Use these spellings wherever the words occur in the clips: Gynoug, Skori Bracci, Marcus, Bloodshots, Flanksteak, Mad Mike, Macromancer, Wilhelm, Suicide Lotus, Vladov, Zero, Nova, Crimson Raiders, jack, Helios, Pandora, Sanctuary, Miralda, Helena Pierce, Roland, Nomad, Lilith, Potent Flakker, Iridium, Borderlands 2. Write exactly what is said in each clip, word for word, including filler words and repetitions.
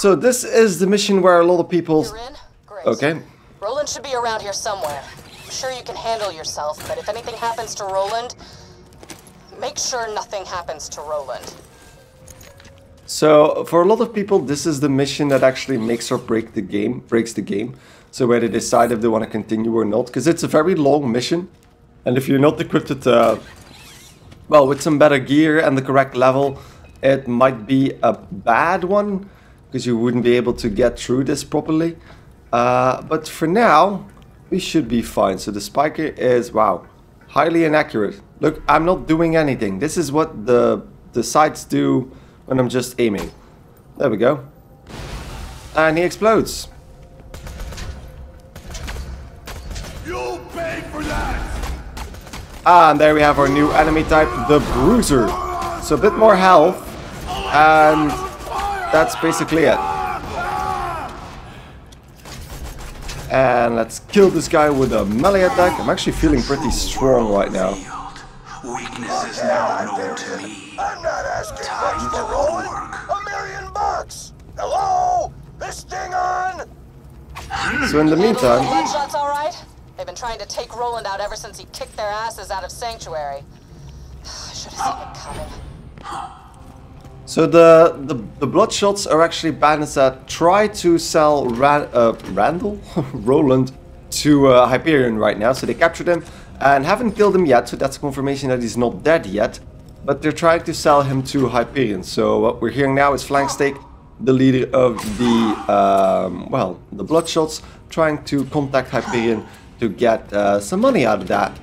So this is the mission where a lot of people... You're in? Great. Okay. Roland should be around here somewhere. I'm sure you can handle yourself, but if anything happens to Roland, make sure nothing happens to Roland. So for a lot of people, this is the mission that actually makes or break the game, breaks the game. So where they decide if they want to continue or not, because it's a very long mission. And if you're not equipped with, uh, well, with some better gear and the correct level, it might be a bad one, because you wouldn't be able to get through this properly. Uh, but for now, we should be fine. So the spiker is, wow, highly inaccurate. Look, I'm not doing anything. This is what the, the sights do. And I'm just aiming. There we go. And he explodes. You'll pay for that. And there we have our new enemy type, the Bruiser. So a bit more health. And that's basically it. And let's kill this guy with a melee attack. I'm actually feeling pretty strong right now. Weakness is now known to me. I'm not asking much for Roland. A million bucks. Hello? This thing on? So in the meantime... Bloodshot's all right? They've been trying to take Roland out ever since he kicked their asses out of Sanctuary. I should have seen it coming. So the, the, the Bloodshots are actually bandits that try to sell Ran, uh, Randall? Roland to uh, Hyperion right now. So they captured him and haven't killed him yet. So that's confirmation that he's not dead yet. But they're trying to sell him to Hyperion. So what we're hearing now is Flanksteak, the leader of the, um, well, the Bloodshots, trying to contact Hyperion to get uh, some money out of that.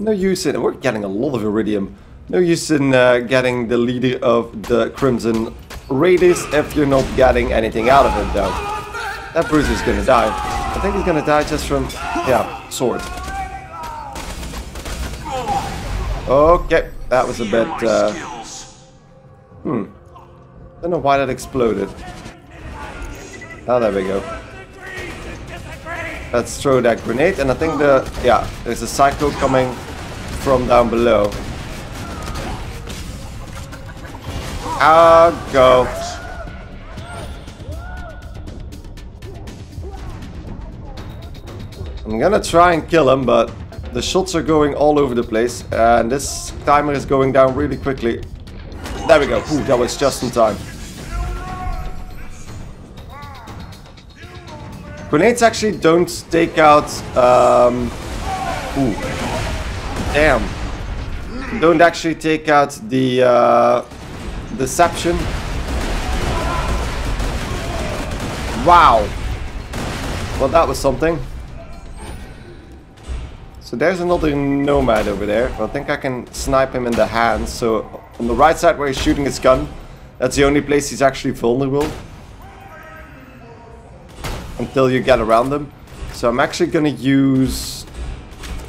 No use in, we're getting a lot of Iridium. No use in uh, getting the leader of the Crimson Raiders if you're not getting anything out of it though. That Bruiser's gonna die. I think he's gonna die just from, yeah, sword. Okay, that was a bit, uh, hmm, don't know why that exploded. Oh, there we go. Let's throw that grenade, and I think the, yeah, there's a cycle coming from down below. Ah, go. I'm gonna try and kill him, but... the shots are going all over the place, and this timer is going down really quickly. There we go. Ooh, that was just in time. Grenades actually don't take out... Um, ooh. Damn. Don't actually take out the uh, Deception. Wow. Well, that was something. So there's another Nomad over there. I think I can snipe him in the hand. So on the right side where he's shooting his gun, that's the only place he's actually vulnerable. Until you get around him. So I'm actually gonna use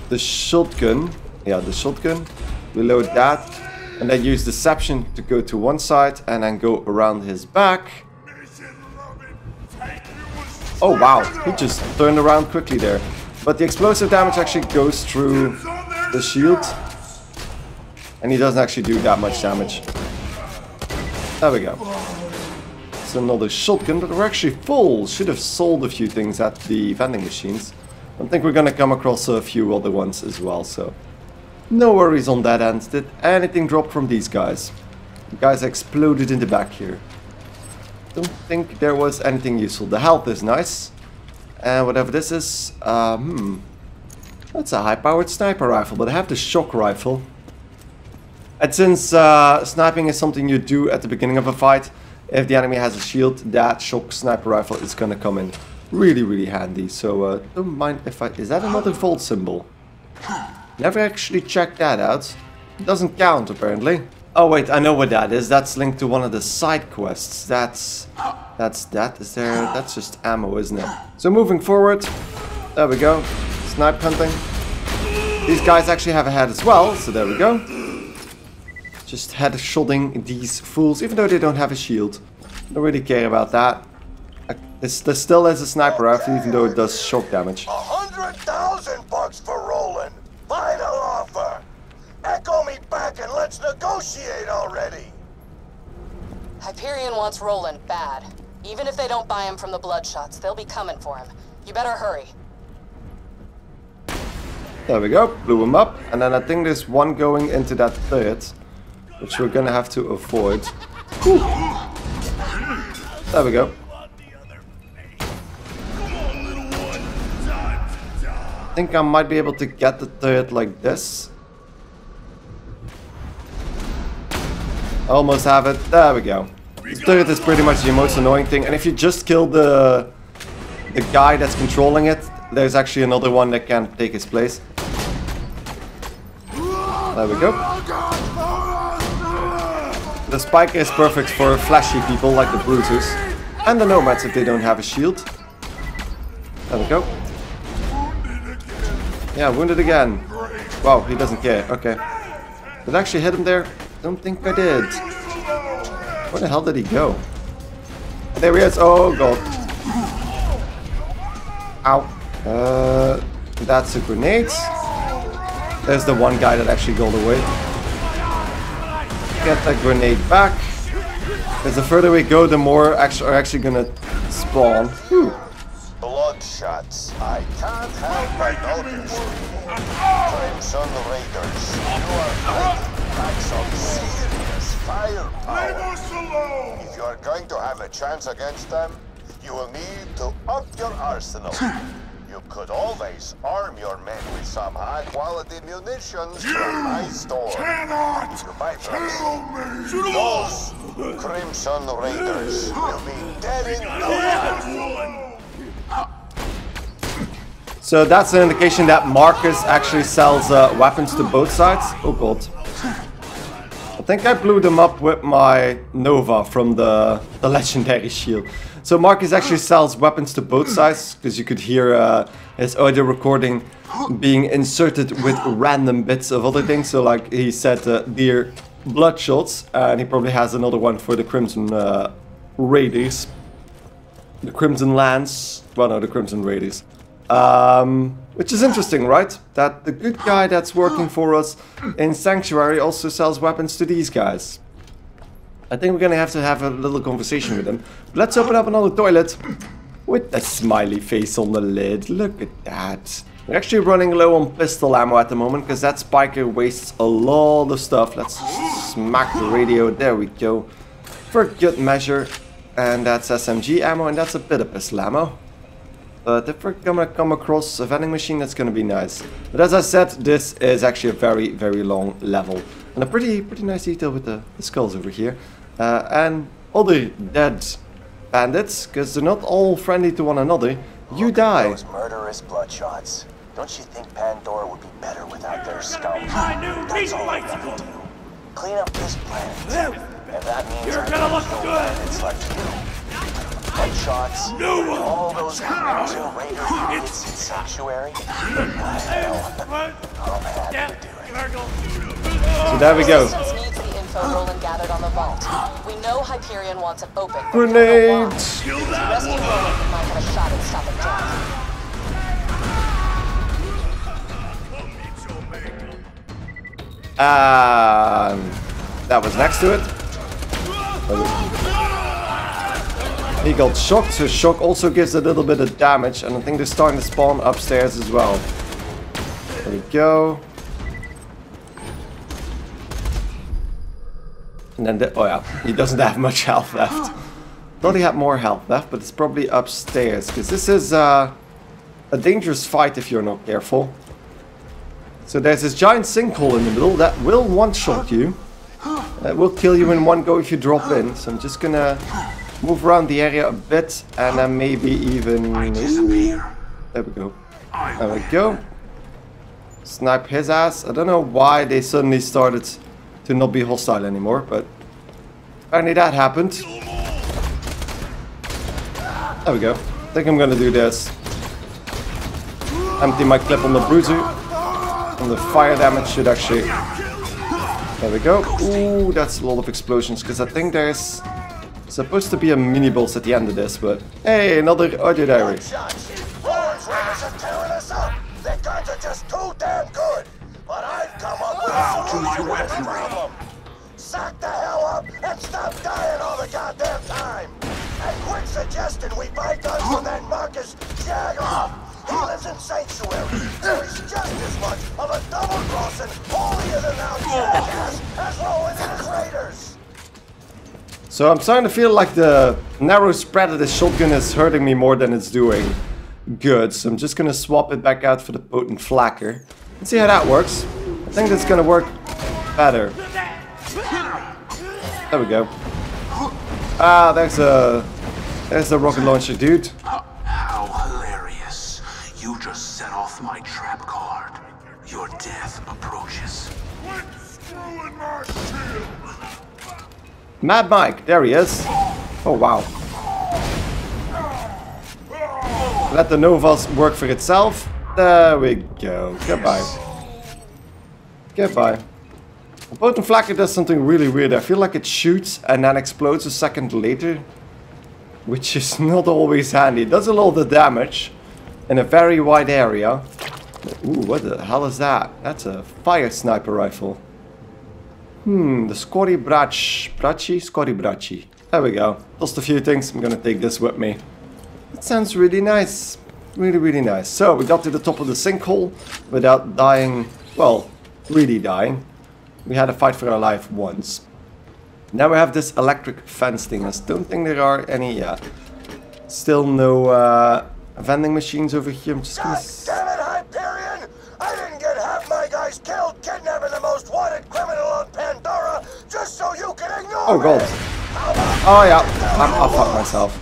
the shotgun. Yeah, the shotgun. Reload that. And then use Deception to go to one side and then go around his back. Oh wow, he just turned around quickly there. But the explosive damage actually goes through the shield. And he doesn't actually do that much damage. There we go. It's another shotgun, but we're actually full. Should have sold a few things at the vending machines. I think we're going to come across a few other ones as well, so... no worries on that end. Did anything drop from these guys? The guys exploded in the back here. Don't think there was anything useful. The health is nice. And whatever this is, uh, hmm, that's a high-powered sniper rifle, but I have the shock rifle. And since uh, sniping is something you do at the beginning of a fight, if the enemy has a shield, that shock sniper rifle is going to come in really, really handy. So uh, don't mind if I... is that another vault symbol? Never actually checked that out. It doesn't count, apparently. Oh, wait, I know what that is. That's linked to one of the side quests. That's... That's that. Is there... that's just ammo, isn't it? So moving forward. There we go. Snipe hunting. These guys actually have a head as well. So there we go. Just headshotting these fools. Even though they don't have a shield. Don't really care about that. It's, there still is a sniper rifle, even though it does shock damage. A hundred thousand bucks for Roland. Final offer. Echo me back and let's negotiate already. Hyperion wants Roland bad. Even if they don't buy him from the Bloodshots, they'll be coming for him. You better hurry. There we go, blew him up, and then I think there's one going into that third, which we're gonna have to avoid. Whew. There we go. I think I might be able to get the third like this. Almost have it, there we go. The third is pretty much the most annoying thing, and if you just kill the, the guy that's controlling it, there's actually another one that can take his place. There we go. The Spiker is perfect for flashy people like the Brutus. And the Nomads if they don't have a shield. There we go. Yeah, wounded again. Wow, he doesn't care. Okay. Did I actually hit him there? Don't think I did. Where the hell did he go? There he is. Oh, God. Ow. Uh, that's a grenade. There's the one guy that actually got away. Get that grenade back. Because the further we go, the more actually are actually gonna spawn. Whew. Bloodshots. I can't help but notice. Crimson Raiders. You are great packs of serious firepower. If you are going to have a chance against them, you will need to up your arsenal. You could always arm your men with some high-quality munitions you from my store. Cannot you cannot kill me! Those Crimson Raiders will be dead in no time. So that's an indication that Marcus actually sells uh, weapons to both sides. Oh god. I think I blew them up with my Nova from the, the legendary shield. So Marcus actually sells weapons to both sides, because you could hear uh, his audio recording being inserted with random bits of other things. So like he said, uh, dear Bloodshots, uh, and he probably has another one for the Crimson uh, Raiders. The Crimson Lance, well no, the Crimson Raiders. Um, which is interesting, right? That the good guy that's working for us in Sanctuary also sells weapons to these guys. I think we're gonna have to have a little conversation with them. Let's open up another toilet with a smiley face on the lid. Look at that. We're actually running low on pistol ammo at the moment because that Spiker wastes a lot of stuff. Let's smack the radio. There we go. For good measure. And that's S M G ammo, and that's a bit of pistol ammo. But if we're gonna come across a vending machine, that's gonna be nice. But as I said, this is actually a very, very long level. And a pretty, pretty nice detail with the, the skulls over here. Uh, and other dead bandits, because they're not all friendly to one another. You Look die. Those murderous Bloodshots. Don't you think Pandora would be better without their scum? I knew that's all I gotta do. Clean up this planet. And that means you're gonna look good. It's like you. Bloodshots. No one. All those Crimson Raiders. It's in Sanctuary. I know. I'm happy to do it. So there we go. Roland gathered on the vault. We know Hyperion wants it open. Grenades! Rescue Roland might have a shot at stopping Jack. Um, that was next to it. He got shocked, so shock also gives a little bit of damage, and I think they're starting to spawn upstairs as well. There we go. And then, the, oh yeah, he doesn't have much health left. Thought he had more health left, but it's probably upstairs. Because this is uh, a dangerous fight if you're not careful. So there's this giant sinkhole in the middle that will one-shot you. It will kill you in one go if you drop in. So I'm just gonna move around the area a bit. And then maybe even... Ooh, there we go. There we go. Snipe his ass. I don't know why they suddenly started... to not be hostile anymore, but apparently that happened. There we go. I think I'm gonna do this. Empty my clip on the bruiser. And the fire damage should actually... There we go. Ooh, that's a lot of explosions, because I think there's supposed to be a mini-boss at the end of this, but... Hey, another audio diary. They're just too damn good. But I've come up with a solution to my weaponry. Sack the hell up and stop dying all the guys. goddamn time. A quick suggestion we buy guns from that Marcus jag off. He lives in Sanctuary. There is just as much of a double-crossing holier-than-thou jackass as Roland and his raiders. So I'm starting to feel like the narrow spread of this shotgun is hurting me more than it's doing good. So I'm just gonna swap it back out for the Potent Flakker. Let's see how that works. I think that's gonna work better. There we go. Ah, there's a there's a rocket launcher, dude. How hilarious! You just set off my trap card. Your death approaches. What's screwing my shield? Mad Mike, there he is. Oh wow! Let the Novas work for itself. There we go. Goodbye. Yes. Goodbye. The Potent Flakker does something really weird. I feel like it shoots and then explodes a second later, which is not always handy. It does a lot of damage in a very wide area. Ooh, what the hell is that? That's a fire sniper rifle. Hmm, the Skori Bracci. Bracci? Skori Bracci. There we go. Lost a few things. I'm gonna take this with me. That sounds really nice. Really, really nice. So, we got to the top of the sinkhole without dying. Well, really dying. We had a fight for our life once. Now we have this electric fence thing. I don't think there are any yet. Still no uh, vending machines over here. I'm just gonna... God damn it, Hyperion! I didn't get half my guys killed kidnapping the most wanted criminal on Pandora just so you can ignore Oh god. Oh yeah, I, I fucked myself.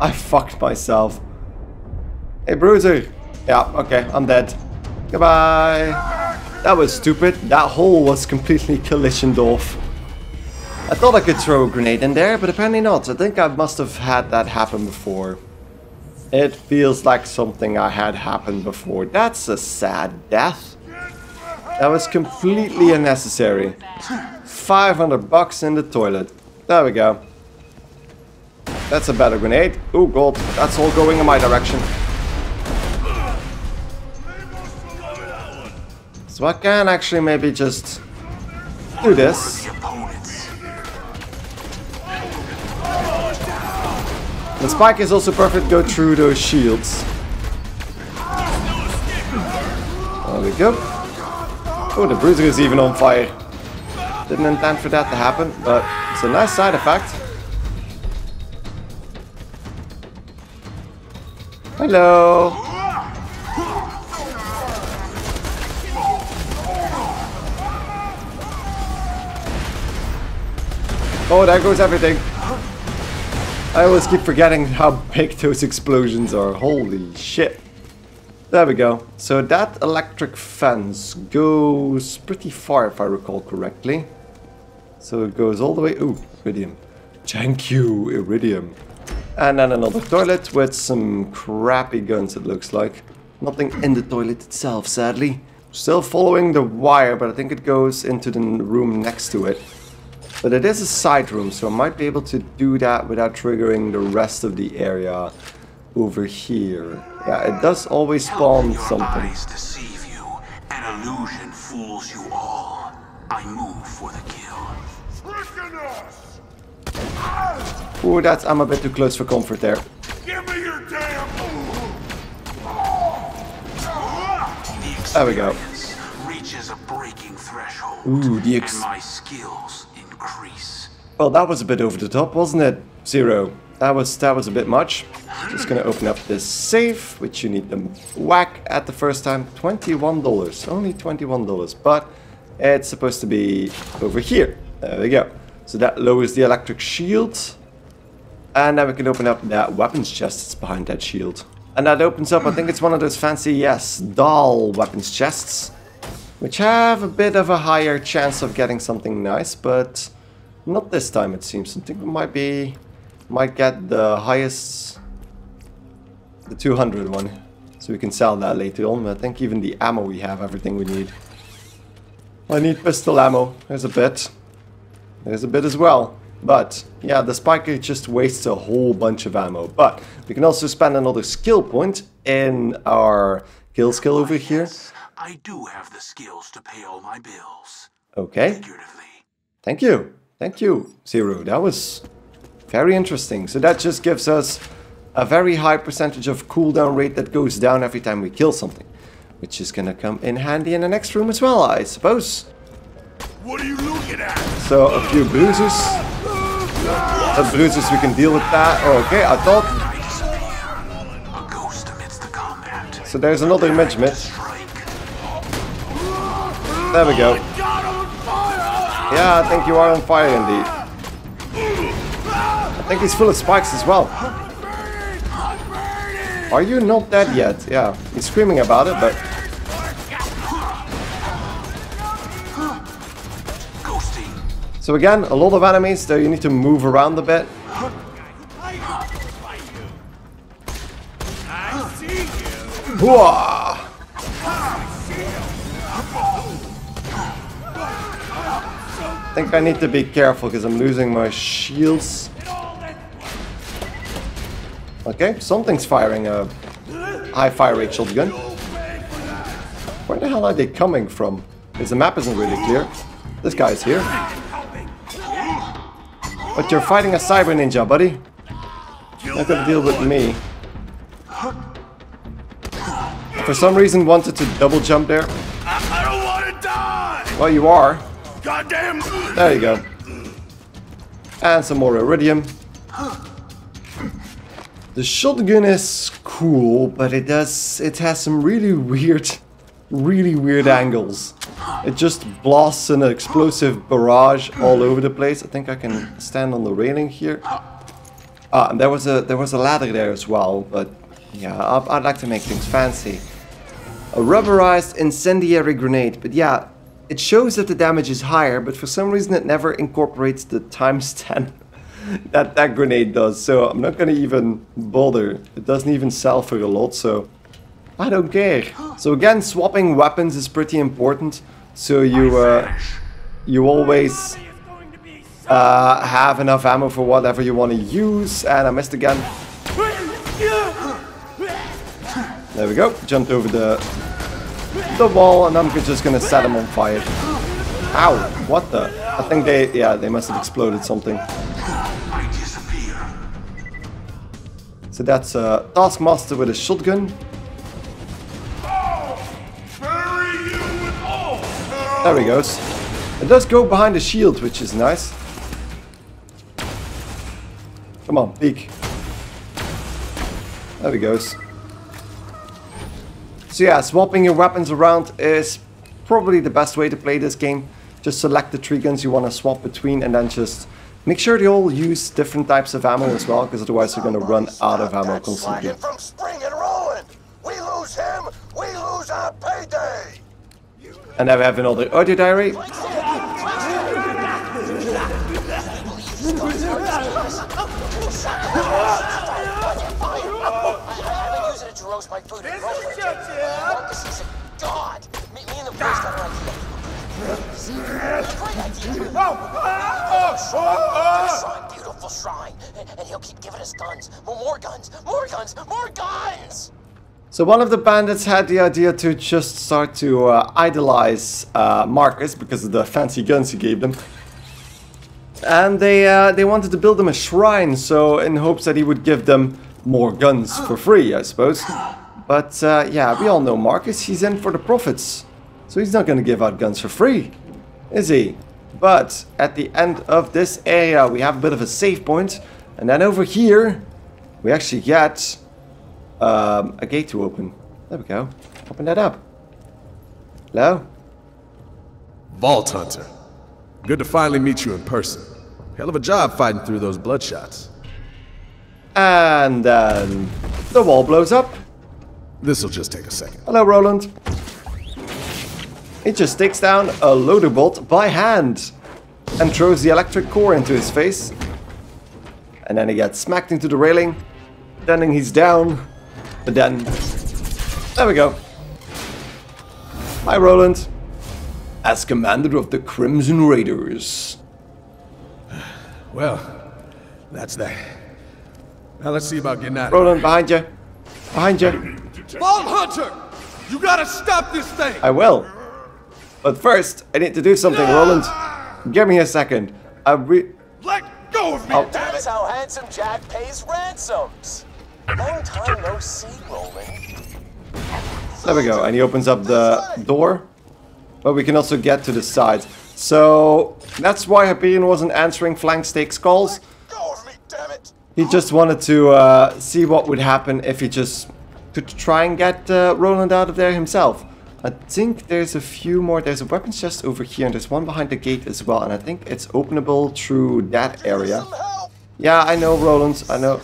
I fucked myself. Hey Bruiser! Yeah, okay, I'm dead. Goodbye! That was stupid. That hole was completely collisioned off. I thought I could throw a grenade in there, but apparently not. I think I must have had that happen before. It feels like something I had happened before. That's a sad death. That was completely unnecessary. five hundred bucks in the toilet. There we go. That's a better grenade. Oh god, that's all going in my direction. So I can actually maybe just do this. The spike is also perfect to go through those shields. There we go. Oh, the Bruiser is even on fire. Didn't intend for that to happen, but it's a nice side effect. Hello. Oh, there goes everything. I always keep forgetting how big those explosions are. Holy shit. There we go. So that electric fence goes pretty far, if I recall correctly. So it goes all the way... Ooh, Iridium. Thank you, Iridium. And then another toilet with some crappy guns, it looks like. Nothing in the toilet itself, sadly. Still following the wire, but I think it goes into the room next to it. But it is a side room, so I might be able to do that without triggering the rest of the area over here. Yeah, it does always spawn something. Your eyes deceive you. An illusion fools you all. I move for the kill. Ooh, that's... I'm a bit too close for comfort there. Give me your damn... There we go. Reaches a breaking threshold. Ooh, the ex... and my skills. Well, that was a bit over the top, wasn't it? Zero. That was that was a bit much. Just gonna open up this safe, which you need to whack at the first time. twenty-one dollars. Only twenty-one dollars. But it's supposed to be over here. There we go. So that lowers the electric shield. And then we can open up that weapons chest that's behind that shield. And that opens up, I think it's one of those fancy, yes, doll weapons chests. Which have a bit of a higher chance of getting something nice, but not this time it seems. I think we might be, might get the highest, the two hundred one, so we can sell that later on. I think even the ammo we have, everything we need. I need pistol ammo. There's a bit. There's a bit as well. But yeah, the spiker just wastes a whole bunch of ammo. But we can also spend another skill point in our kill skill over here. I do have the skills to pay all my bills. Okay. Figuratively. Thank you. Thank you, Zero. That was Very interesting. So that just gives us a very high percentage of cooldown rate that goes down every time we kill something, which is gonna come in handy in the next room as well, I suppose. What are you looking at? So a few bruises. The bruises, we can deal with that. Okay, I thought. A ghost amidst the combat. So there's another image mid. There we go. Yeah, I think you are on fire indeed. I think he's full of spikes as well. Are you not dead yet? Yeah, he's screaming about it, but... So again, a lot of enemies, though you need to move around a bit. Whoa! I think I need to be careful because I'm losing my shields. Okay, something's firing a high fire rate shotgun. Where the hell are they coming from? Because the map isn't really clear. This guy's here. But you're fighting a cyber ninja, buddy. You're not gonna deal with me. I for some reason wanted to double jump there. I don't wanna die! Well, you are. Goddamn! There you go. And some more Iridium. The shotgun is cool, but it does it has some really weird, really weird angles. It just blasts an explosive barrage all over the place. I think I can stand on the railing here. Ah, and there was a there was a ladder there as well, but yeah, I, I'd like to make things fancy. A rubberized incendiary grenade, but yeah, it shows that the damage is higher, but for some reason it never incorporates the timestamp that that grenade does, so I'm not gonna even bother. It doesn't even sell for a lot, so I don't care. So again, swapping weapons is pretty important, so you uh, you always uh, have enough ammo for whatever you want to use. And I missed again. There we go. Jumped over the the wall, and I'm just gonna set them on fire. Ow! What the? I think they yeah they must have exploded something. So that's a Taskmaster with a shotgun. There he goes. It does go behind the shield, which is nice. Come on, peek. There he goes. So yeah, swapping your weapons around is probably the best way to play this game. Just select the three guns you want to swap between, and then just make sure they all use different types of ammo as well, because otherwise you're going to run out of ammo constantly. From Spring and Roland, we lose him, we lose our payday. And now we have another audio diary. Beautiful shrine, and he'll keep giving us guns, more guns, more guns, more guns. So one of the bandits had the idea to just start to uh, idolize uh, Marcus because of the fancy guns he gave them, and they uh, they wanted to build him a shrine, so in hopes that he would give them more guns for free, I suppose. But uh, yeah, we all know Marcus; he's in for the profits, so he's not going to give out guns for free, is he? But at the end of this area, we have a bit of a save point, and then over here, we actually get um, a gate to open. There we go. Open that up. Hello? Vault Hunter. Good to finally meet you in person. Hell of a job fighting through those bloodshots. And then the wall blows up. This'll just take a second. Hello, Roland. It just takes down a loaderbot by hand and throws the electric core into his face. And then he gets smacked into the railing. Then he's down. But then... There we go. Hi, Roland. As commander of the Crimson Raiders. Well, that's that. Now let's see about getting out of here. Roland, behind you. Behind you. Vault Hunter! You gotta stop this thing! I will. But first, I need to do something, Roland. Give me a second. I re- Let go of Oh. That's how handsome Jack pays ransoms. Long time no see, Roland. There we go, and he opens up the door. But we can also get to the side. So that's why Hyperion wasn't answering Flanksteak's calls. He just wanted to uh, see what would happen if he just could try and get uh, Roland out of there himself. I think there's a few more. There's a weapons chest over here, and there's one behind the gate as well. And I think it's openable through that area. Yeah, I know, Roland. I know.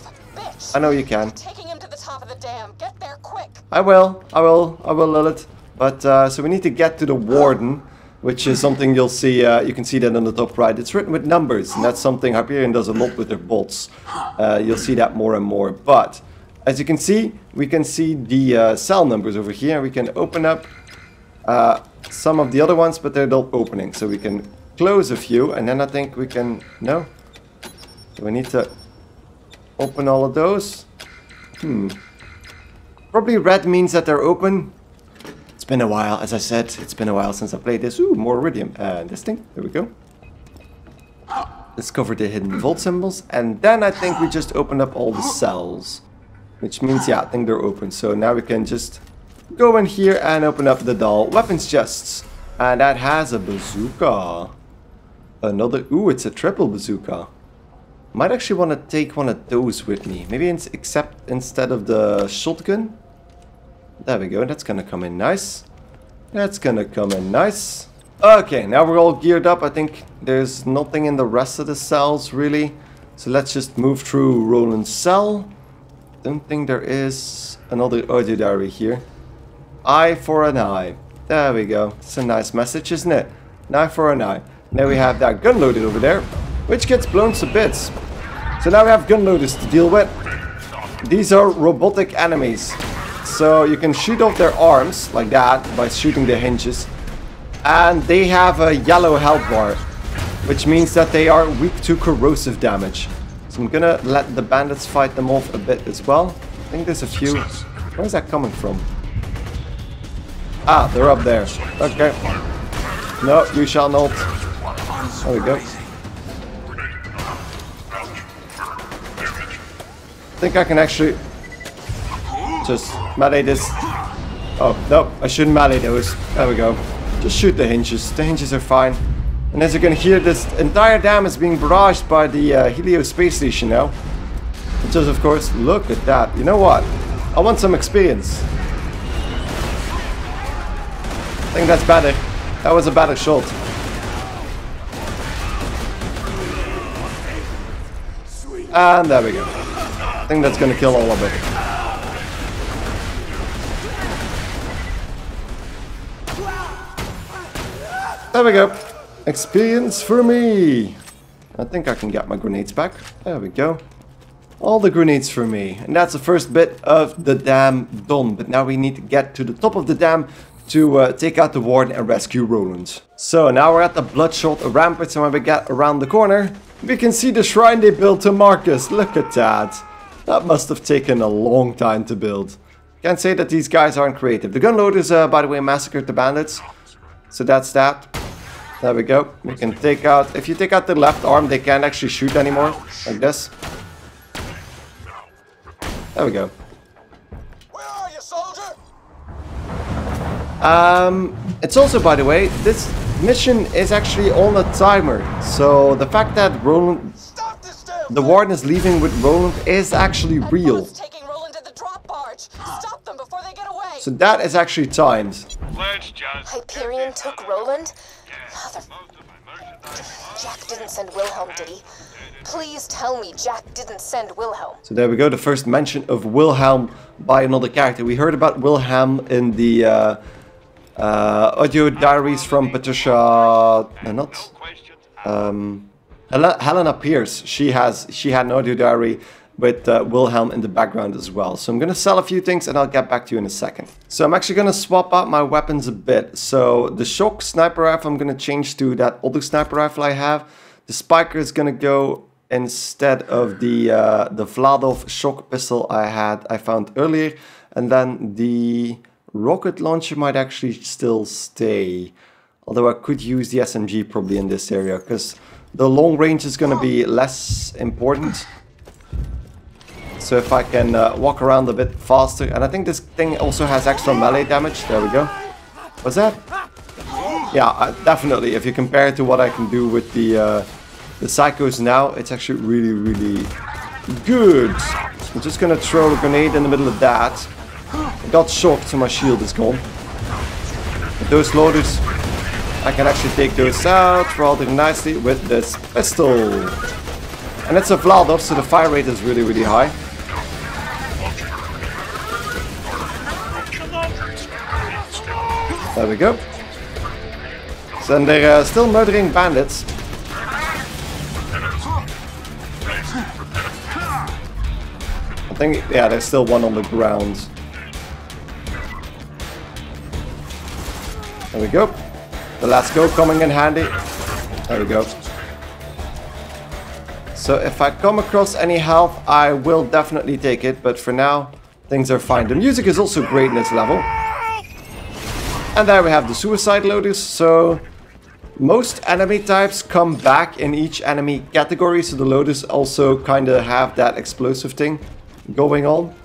I know you can. Taking him to the top of the dam. Get there quick. I will. I will. I will, Lilith. But uh, so we need to get to the warden, which is something you'll see. Uh, you can see that on the top right. It's written with numbers, and that's something Hyperion does a lot with their bots. Uh, you'll see that more and more. But as you can see, we can see the uh, cell numbers over here. We can open up uh, some of the other ones, but they're not opening. So we can close a few, and then I think we can. No, do we need to open all of those? Hmm. Probably red means that they're open. Been a while, as I said, it's been a while since I played this. Ooh, more Iridium. Uh, this thing, there we go. Discover the hidden vault symbols, and then I think we just opened up all the cells. Which means, yeah, I think they're open. So now we can just go in here and open up the doll weapons chests. And that has a bazooka. Another, ooh, it's a triple bazooka. Might actually want to take one of those with me. Maybe it's except instead of the shotgun. There we go, that's gonna come in nice. That's gonna come in nice. Okay, now we're all geared up. I think there's nothing in the rest of the cells, really. So let's just move through Roland's cell. Don't think there is another audio diary here. Eye for an eye. There we go. It's a nice message, isn't it? An eye for an eye. Now we have that gun loaded over there, which gets blown to bits. So now we have gun loaders to deal with. These are robotic enemies. So you can shoot off their arms, like that, by shooting the hinges. And they have a yellow health bar, which means that they are weak to corrosive damage. So I'm gonna let the bandits fight them off a bit as well. I think there's a few... Where's that coming from? Ah, they're up there. Okay. No, you shall not. There we go. I think I can actually... just melee this. Oh, no, I shouldn't melee those. There we go. Just shoot the hinges. The hinges are fine. And as you can hear, this entire dam is being barraged by the uh, Helios space station now. Which is, of course, look at that. You know what? I want some experience. I think that's better. That was a better shot. And there we go. I think that's going to kill all of it. There we go. Experience for me. I think I can get my grenades back. There we go. All the grenades for me. And that's the first bit of the dam done. But now we need to get to the top of the dam to uh, take out the warden and rescue Roland. So now we're at the Bloodshot Rampart. And when we get around the corner, we can see the shrine they built to Marcus. Look at that. That must have taken a long time to build. Can't say that these guys aren't creative. The gunloaders, uh, by the way, massacred the bandits. So that's that. There we go. We can take out... If you take out the left arm, they can't actually shoot anymore. Like this. There we go. Where are you, soldier? Um, it's also, by the way, this mission is actually on a timer. So the fact that Roland... Stop this down, the warden is leaving with Roland is actually real. Taking Roland to the drop barge. Stop them before they get away. So that is actually timed. Hyperion took Roland? Mother... Jack didn't send Wilhelm, did he? Please tell me Jack didn't send Wilhelm. So there we go, the first mention of Wilhelm by another character. We heard about Wilhelm in the uh, uh, audio diaries from Patricia... Uh, not... Um, Helena Pierce. She has she had an audio diary with uh, Wilhelm in the background as well. So I'm going to sell a few things and I'll get back to you in a second. So I'm actually going to swap out my weapons a bit. So the shock sniper rifle I'm going to change to that other sniper rifle I have. The spiker is going to go instead of the uh, the Vladov shock pistol I had, I found earlier. And then the rocket launcher might actually still stay. Although I could use the S M G probably in this area, because the long range is going to be less important. So if I can uh, walk around a bit faster. And I think this thing also has extra melee damage. There we go. What's that? Yeah, I, definitely. If you compare it to what I can do with the, uh, the psychos now, it's actually really, really good. I'm just going to throw a grenade in the middle of that. I got shocked, so my shield is gone. But those loaders, I can actually take those out rather nicely with this pistol. And it's a Vladov, so the fire rate is really, really high. There we go. So, and they're uh, still murdering bandits. I think, yeah, there's still one on the ground. There we go. The last go coming in handy. There we go. So if I come across any health, I will definitely take it. But for now, things are fine. The music is also great in this level. And there we have the Suicide Lotus. So most enemy types come back in each enemy category. So the Lotus also kind of have that explosive thing going on.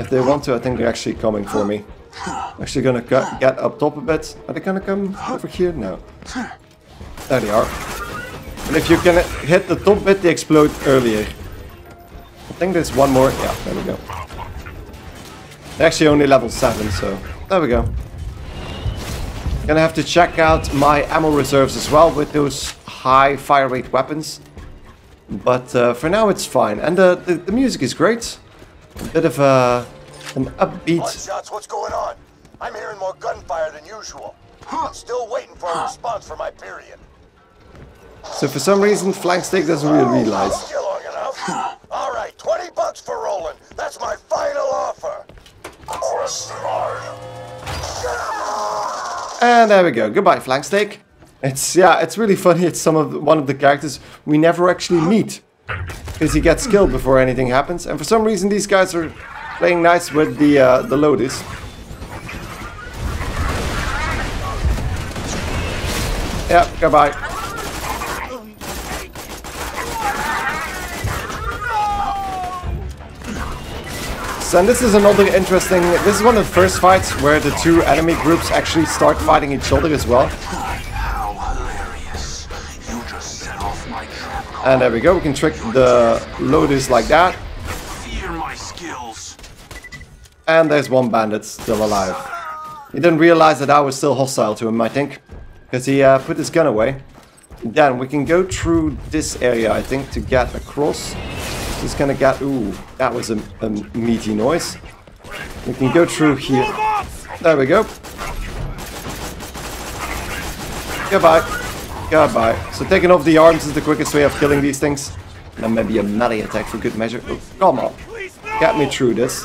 If they want to, I think they're actually coming for me. I'm actually going to get up top a bit. Are they going to come over here? No. There they are. And if you can hit the top bit, they explode earlier. I think there's one more. Yeah, there we go. They're actually only level seven, so there we go. Gonna have to check out my ammo reserves as well with those high fire rate weapons. But uh, for now it's fine. And uh, the, the music is great. A bit of a, an upbeat. Bloodshots, what's going on? I'm hearing more gunfire than usual. I'm still waiting for a response from Hyperion. So for some reason Flanksteak doesn't really realize. Alright, twenty bucks for Roland. That's my final offer. For a smart. And there we go. Goodbye, Flanksteak. It's, yeah, it's really funny. It's some of the, one of the characters we never actually meet. Because he gets killed before anything happens. And for some reason, these guys are playing nice with the, uh, the Lotus. Yeah, goodbye. So, and this is another interesting, this is one of the first fights where the two enemy groups actually start fighting each other as well. How hilarious. You just set off my trap. And there we go, we can trick the Lotus like that. Fear my skills. And there's one bandit still alive. He didn't realize that I was still hostile to him, I think. Because he uh, put his gun away. Then we can go through this area, I think, to get across. Just gonna get... Ooh, that was a, a meaty noise. We can go through here. There we go. Goodbye. Goodbye. So taking off the arms is the quickest way of killing these things. And then maybe a melee attack for good measure. Oh, come on. Get me through this.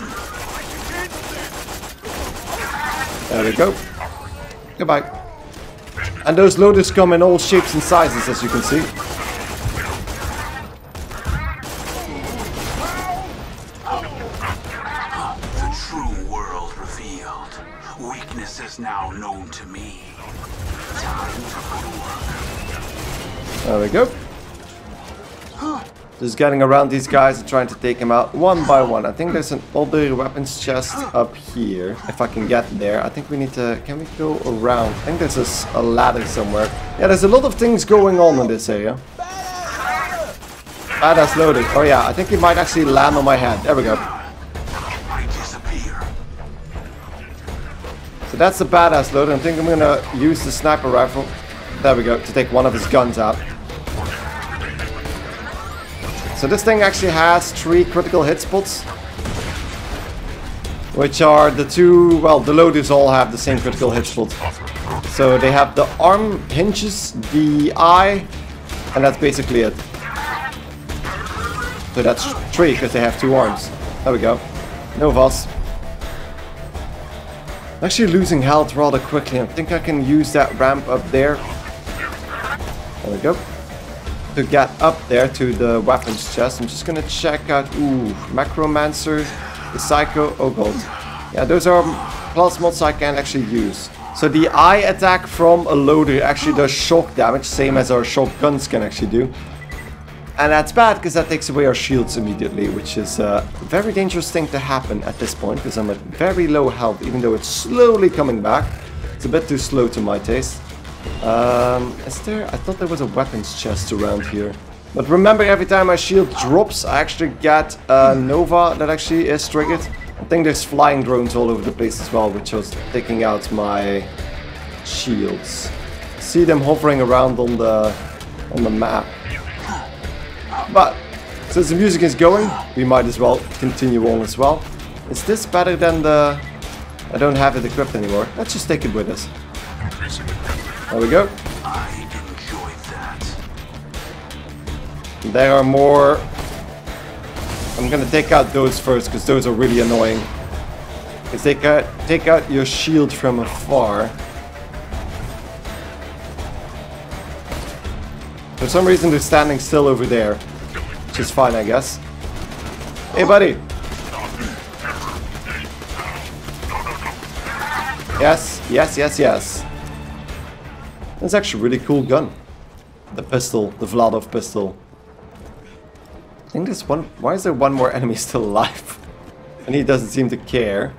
There we go. Goodbye. And those loaders come in all shapes and sizes, as you can see. Now known to me. There we go. Just getting around these guys and trying to take them out one by one. I think there's an older weapons chest up here. If I can get there. I think we need to... Can we go around? I think there's a, a ladder somewhere. Yeah, there's a lot of things going on in this area. Ah, that's loaded. Oh yeah, I think he might actually land on my head. There we go. So that's a badass load. I think I'm gonna use the sniper rifle. There we go, to take one of his guns out. So this thing actually has three critical hit spots. Which are the two, well, the loaders all have the same critical hit spot. So they have the arm hinges, the eye, and that's basically it. So that's three, because they have two arms. There we go. Novas. Actually losing health rather quickly. I think I can use that ramp up there. There we go. To get up there to the weapons chest. I'm just gonna check out... Ooh, Macromancer, the Psycho, oh god. Yeah, those are plus mods I can actually use. So the eye attack from a loader actually does shock damage, same as our shotguns can actually do. And that's bad because that takes away our shields immediately, which is a very dangerous thing to happen at this point because I'm at very low health, even though it's slowly coming back. It's a bit too slow to my taste. Um, is there? I thought there was a weapons chest around here. But remember, every time my shield drops, I actually get a Nova that actually is triggered. I think there's flying drones all over the place as well, which was taking out my shields. See them hovering around on the on the map. But since the music is going, we might as well continue on as well. Is this better than the? I don't have it equipped anymore. Let's just take it with us. There we go. There are more. I'm gonna take out those first because those are really annoying. Because they can take out your shield from afar. For some reason they're standing still over there, which is fine, I guess. Hey, buddy. Yes, yes, yes, yes. That's actually a really cool gun. The pistol, the Vladov pistol. I think there's one... Why is there one more enemy still alive? And he doesn't seem to care.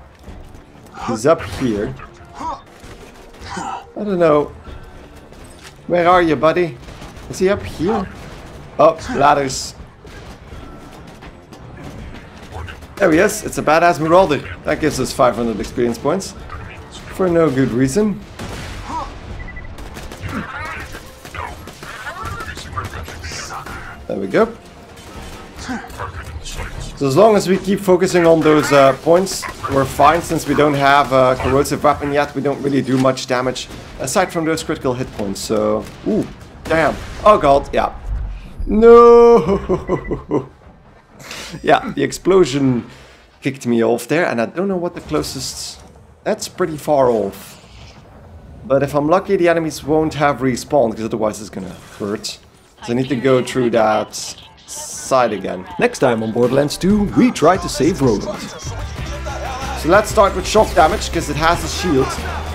He's up here. I don't know. Where are you, buddy? Is he up here? Oh, ladders. There he is. It's a badass Miralda. That gives us five hundred experience points. For no good reason. There we go. So as long as we keep focusing on those uh, points, we're fine. Since we don't have a corrosive weapon yet, we don't really do much damage. Aside from those critical hit points, so... Ooh, damn. Oh god, yeah. No! Yeah, the explosion kicked me off there, and I don't know what the closest... That's pretty far off. But if I'm lucky, the enemies won't have respawned, because otherwise it's gonna hurt. So I need to go through that side again. Next time on Borderlands two, we try to save Roland. So let's start with shock damage, because it has a shield.